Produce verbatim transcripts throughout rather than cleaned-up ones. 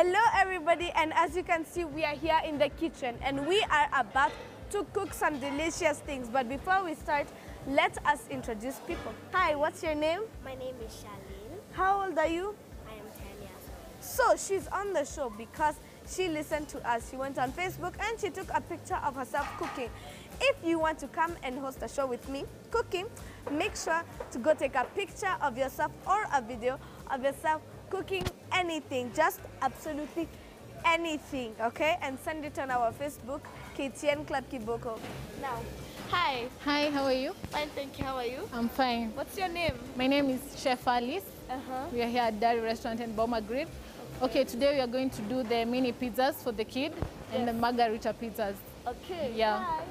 Hello everybody, and as you can see, we are here in the kitchen and we are about to cook some delicious things. But before we start, let us introduce people. Hi, what's your name? My name is Charlene. How old are you? I am ten years old. So she's on the show because she listened to us. She went on Facebook and she took a picture of herself cooking. If you want to come and host a show with me cooking, make sure to go take a picture of yourself or a video of yourself cooking anything, just absolutely anything, okay? And send it on our Facebook, K T N Club Kiboko. Now, hi. Hi, how are you? Fine, thank you. How are you? I'm fine. What's your name? My name is Chef Alice. Uh-huh. We are here at Dari Restaurant in Boma Green. Okay. Okay, today we are going to do the mini pizzas for the kid and yes. the margarita pizzas. Okay. Yeah. Hi.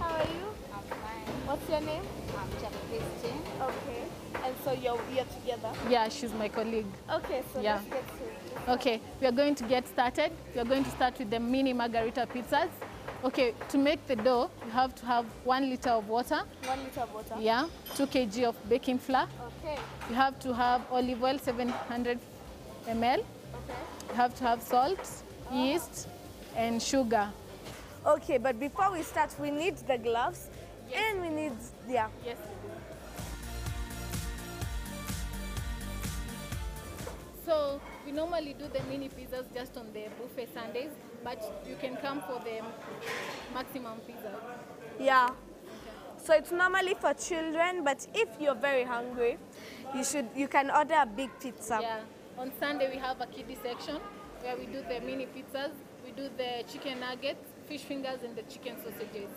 How are you? I'm fine. What's your name? I'm Chef Christine. Okay. And so you're, you're together? Yeah, she's my colleague. Okay, so yeah. let's get to it. Okay, we are going to get started. We are going to start with the mini margarita pizzas. Okay, to make the dough, you have to have one liter of water. One liter of water? Yeah, two kg of baking flour. Okay. You have to have olive oil, seven hundred milliliters. Okay. You have to have salt, oh. yeast, and sugar. Okay, but before we start, we need the gloves yes. and we need, yeah. Yes. So we normally do the mini pizzas just on the buffet Sundays, but you can come for the maximum pizza. Yeah. Okay. So it's normally for children, but if you're very hungry, you should you can order a big pizza. Yeah. On Sunday we have a kiddie section where we do the mini pizzas, we do the chicken nuggets, fish fingers, and the chicken sausages.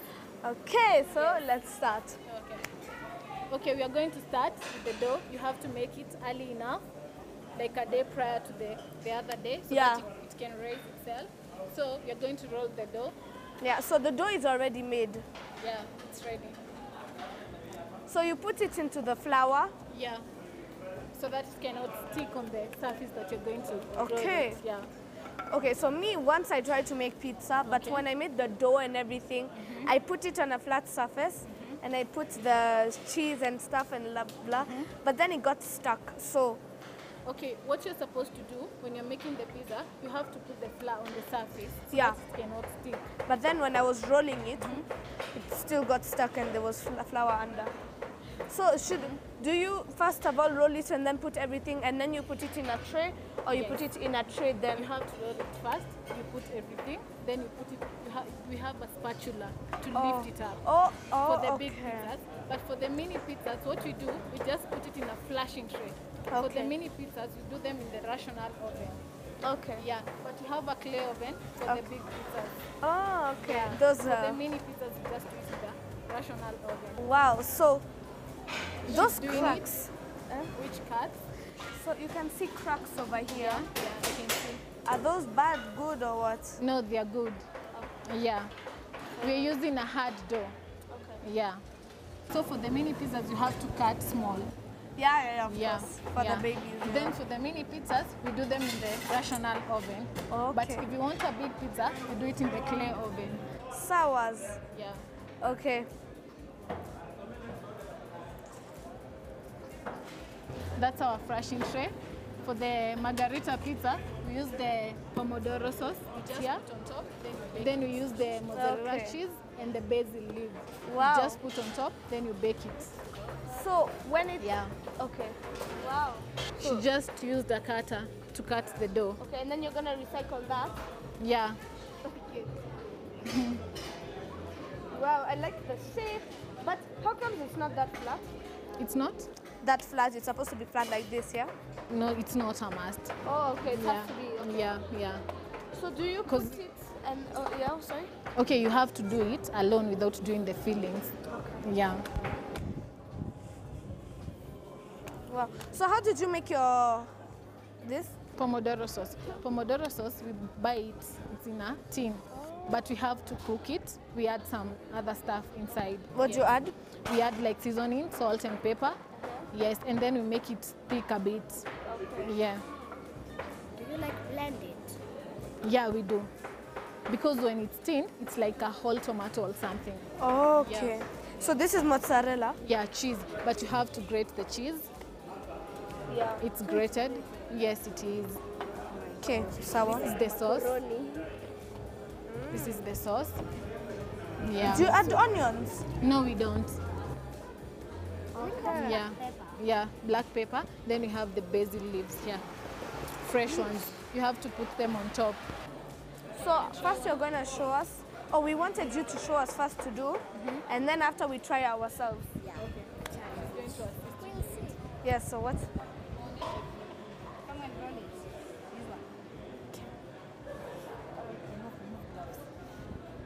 Okay, so yes. let's start. Okay. Okay, we are going to start with the dough. You have to make it early enough, like a day prior to the, the other day, so yeah. that it, it can raise itself. So you're going to roll the dough. Yeah, so the dough is already made. Yeah, it's ready. So you put it into the flour? Yeah, so that it cannot stick on the surface that you're going to okay. roll it. Yeah. Okay, so me, once I tried to make pizza, but okay. when I made the dough and everything, mm-hmm. I put it on a flat surface. Mm-hmm. And I put the cheese and stuff and blah, blah, mm-hmm. but then it got stuck, so... Okay, what you're supposed to do when you're making the pizza, you have to put the flour on the surface so yeah. it cannot stick. But then when I was rolling it, mm-hmm. it still got stuck and there was flour under. So should do you first of all roll it and then put everything and then you put it in a tray, or you yes. put it in a tray then? You have to roll it first, you put everything, then you put it, you ha we have a spatula to oh. lift it up oh, oh, for the okay. big pizzas. But for the mini pizzas, what we do, we just put it in a flashing tray. Okay. For the mini pizzas, you do them in the rational oven. Okay. Yeah, but you have a clay oven for okay. the big pizzas. Oh, okay. Yeah. Those for are... the mini pizzas, you just use the rational oven. Wow, so those cracks. It, eh? Which cuts? So you can see cracks over here. Yeah, yeah, I can see. Are those bad, good, or what? No, they are good. Okay. Yeah. Okay. We're using a hard dough. Okay. Yeah. So for the mini pizzas, you have to cut small. Yeah, yeah, of yeah. course, for yeah. the babies. Yeah. Then for the mini pizzas, we do them in the rational oven. Okay. But if you want a big pizza, we do it in the clay oven. Sours? Yeah. Okay. That's our flashing tray. For the margarita pizza, we use the pomodoro sauce. We just yeah. put on top, then we bake Then we use the mozzarella okay. cheese and the basil leaf. Wow. We just put on top, then you bake it. So when it yeah okay wow she so. just used a cutter to cut the dough. Okay, and then you're gonna recycle that. Yeah. Okay. Wow, I like the shape, but how come it's not that flat? It's not that flat. It's supposed to be flat like this, yeah. No, it's not a must. Oh, okay. It yeah. has to be. Okay. Yeah, yeah. So do you put it and oh, yeah? Sorry. Okay, you have to do it alone without doing the fillings. Okay. Yeah. Wow. So how did you make your, this? Pomodoro sauce. Pomodoro sauce, we buy it, it's in a tin, oh. but we have to cook it. We add some other stuff inside. What do yes. you add? We add like seasoning, salt and pepper. Okay. Yes, and then we make it thick a bit. Okay. Yeah. Do you like blend it? Yeah, we do. Because when it's thin, it's like a whole tomato or something. Oh, okay. Yeah. So this is mozzarella? Yeah, cheese, but you have to grate the cheese. Yeah. It's grated. Yes, it is. Okay, sawa. This is the sauce. This is the sauce. Yeah. Do you add so, onions? No, we don't. Okay. Yeah. Yeah, black pepper. Then you have the basil leaves here. Fresh mm. ones. You have to put them on top. So first you're going to show us. Oh, we wanted you to show us first to do. Mm-hmm. And then after we try ourselves. Yeah. Okay. Yes, yeah, so what? Come and roll it. This one. Okay.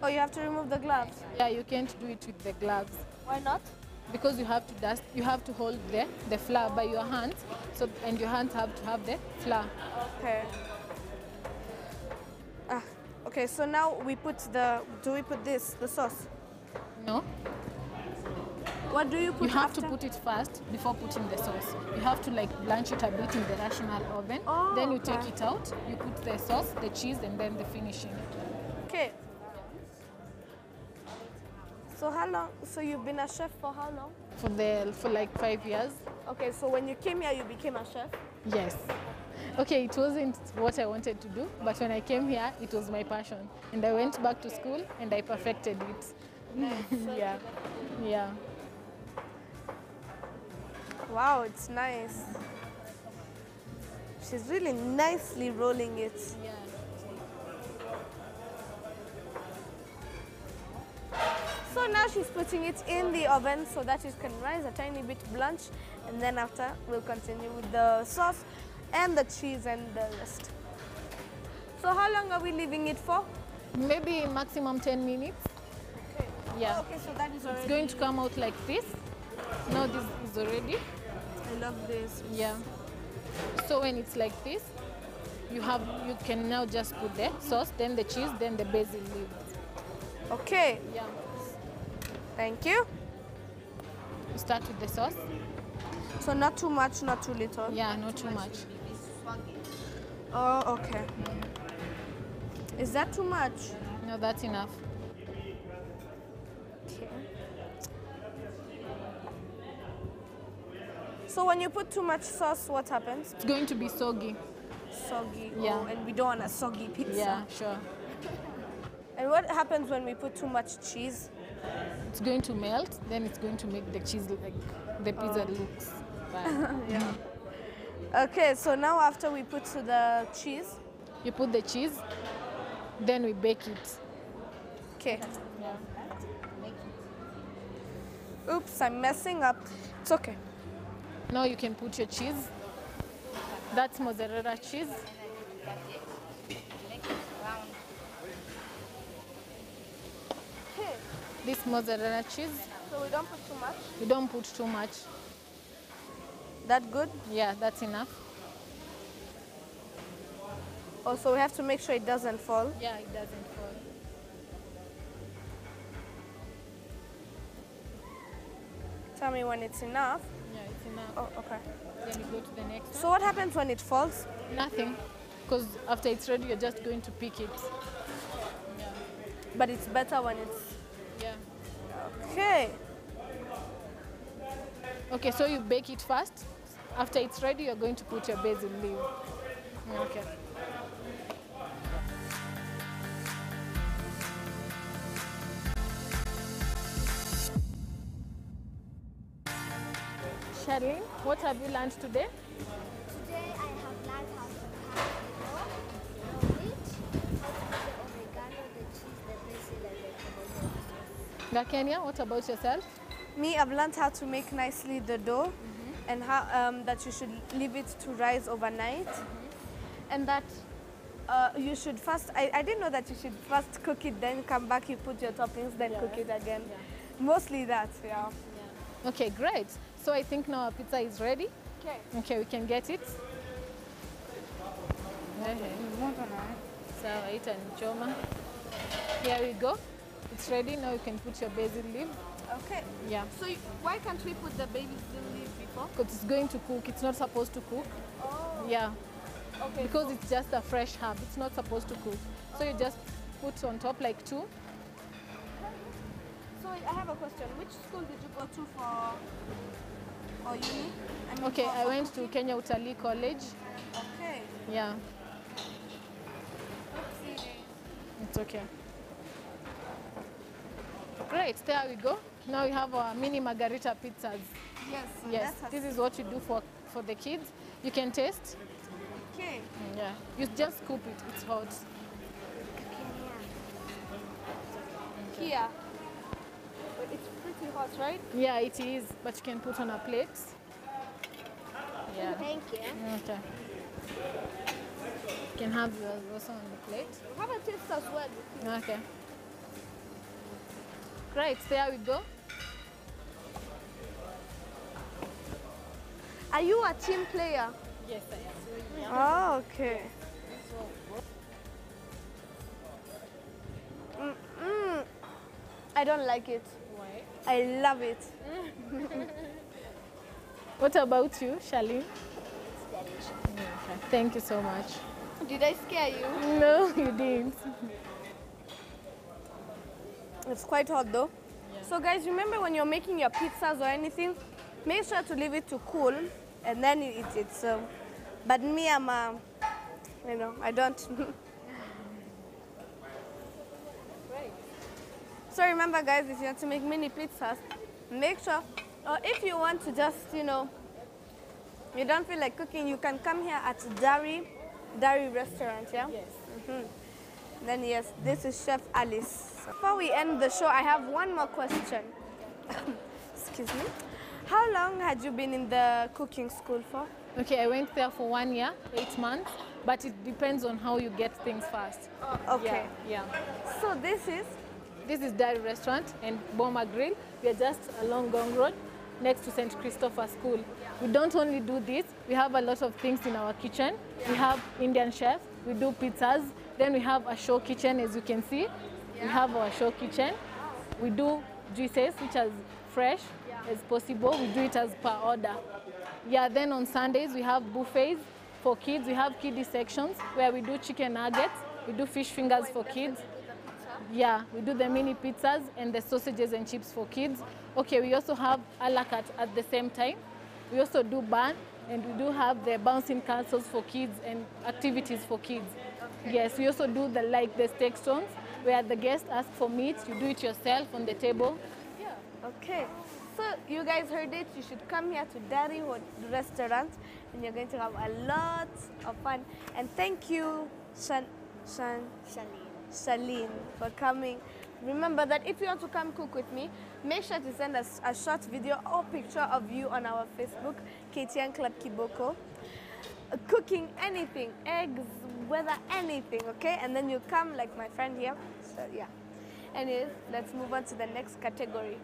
Oh, you have to remove the gloves? Yeah, you can't do it with the gloves. Why not? Because you have to dust, you have to hold the, the flour by your hands, so and your hands have to have the flour. Okay. Ah, okay, so now we put the, do we put this, the sauce? No. What do you put? You have after? to put it first before putting the sauce. You have to like blanch it a bit in the rational oven. Oh, then you okay. take it out, you put the sauce, the cheese, and then the finishing. Okay. So how long, so you've been a chef for how long? For the, for like five years. Okay, so when you came here, you became a chef? Yes. Okay, it wasn't what I wanted to do, but when I came here, it was my passion. And I went back to school and I perfected it. Nice. Yeah, yeah. Wow, it's nice. She's really nicely rolling it. Yeah. So now she's putting it in the oven so that it can rise a tiny bit blanch, and then after we'll continue with the sauce and the cheese and the rest. So how long are we leaving it for? Maybe maximum ten minutes. Okay. Yeah. Oh, okay, so that is already... It's going to come out like this. Now this is already. I love this. Yeah. So when it's like this, you have you can now just put the sauce, then the cheese, then the basil leaves. Okay. Yeah. Thank you. Start with the sauce. So not too much, not too little. Yeah, not too much. Oh, okay. Is that too much? No, that's enough. Okay. So when you put too much sauce, what happens? It's going to be soggy. Soggy. Yeah. Oh, and we don't want a soggy pizza. Yeah, sure. And what happens when we put too much cheese? It's going to melt, then it's going to make the cheese like the pizza oh. looks bad. Yeah. Okay, so now after we put the cheese? You put the cheese, then we bake it. Okay. Yeah. Oops, I'm messing up. It's okay. Now you can put your cheese. That's mozzarella cheese. This mozzarella cheese. So we don't put too much? We don't put too much. That good? Yeah, that's enough. Also, we have to make sure it doesn't fall. Yeah, it doesn't fall. Tell me when it's enough. Yeah, it's enough. Oh, okay. Then you go to the next one. So what happens when it falls? Nothing, because after it's ready, you're just going to pick it. Yeah. But it's better when it's... Yeah. Okay. Okay, so you bake it first. After it's ready, you're going to put your basil leaf. Okay. Charlene, what have you learned today? Today I have learned how to cook the meat, the oregano, the cheese, the basil, and the tomato. Kenya, what about yourself? Me, I've learned how to make nicely the dough, mm-hmm. and how um, that you should leave it to rise overnight, mm-hmm. and that uh, you should first, I, I didn't know that you should first cook it, then come back, you put your toppings, then yeah. cook it again. Yeah. Mostly that, yeah. yeah. Okay, great. So I think now our pizza is ready. Okay. Okay, we can get it. Okay. So eat and choma. Here we go. It's ready, now you can put your basil leaf. Okay. Yeah. So you, why can't we put the basil leaf before? Because it's going to cook, it's not supposed to cook. Oh. Yeah. Okay. Because so. It's just a fresh herb, it's not supposed to cook. So you just put on top like two. So I have a question, which school did you go to for, for uni? I mean okay, for I went cooking? to Kenya Utalii College. Okay. Yeah. It's okay. Great, there we go. Now we have our mini margarita pizzas. Yes. Yes, this is what you do for, for the kids. You can taste. Okay. Yeah, you just scoop it, it's hot. Okay. Here. But it's pretty hot, right? Yeah, it is, but you can put on a plate. Yeah. Thank you. Okay. You can have yours also on the plate. Have a taste as well. Okay. Right, there we go. Are you a team player? Yes, I am. Oh, okay. Mm -mm. I don't like it. Why? I love it. What about you, Charlene? It's delicious. Okay. Thank you so much. Did I scare you? No, you didn't. It's quite hot though. Yeah. So guys, remember when you're making your pizzas or anything, make sure to leave it to cool and then you eat it. So, but me, I'm, uh, you know, I don't. Right. So remember guys, if you want to make mini pizzas, make sure, or if you want to just, you know, you don't feel like cooking, you can come here at Dari, Dari Restaurant, yeah? Yes. Mm-hmm. Then yes, this is Chef Alice. Before we end the show, I have one more question. Excuse me. How long had you been in the cooking school for? Okay, I went there for one year, eight months, but it depends on how you get things fast. Okay. Yeah. yeah. So this is? This is Dari Restaurant and Boma Grill. We are just along Gong Road, next to Saint Christopher School. Yeah. We don't only do this, we have a lot of things in our kitchen. Yeah. We have Indian chefs, we do pizzas, then we have a show kitchen, as you can see. We have our show kitchen. We do juices, which are fresh as possible. We do it as per order. Yeah, then on Sundays, we have buffets for kids. We have kiddie sections where we do chicken nuggets. We do fish fingers for kids. Yeah, we do the mini pizzas and the sausages and chips for kids. Okay, we also have a la carte at the same time. We also do bun, and we do have the bouncing castles for kids and activities for kids. Yes, we also do the like the steak stones, where the guests ask for meat, you do it yourself on the table. Yeah. Okay. So you guys heard it. You should come here to Dari Hua Restaurant, and you're going to have a lot of fun. And thank you, Shan, Shan, Charlene, Charlene, for coming. Remember that if you want to come cook with me, make sure to send us a short video or picture of you on our Facebook, K T N Club Kiboko. Cooking anything, eggs, weather, anything, okay? And then you come like my friend here. So yeah. Anyways, let's move on to the next category.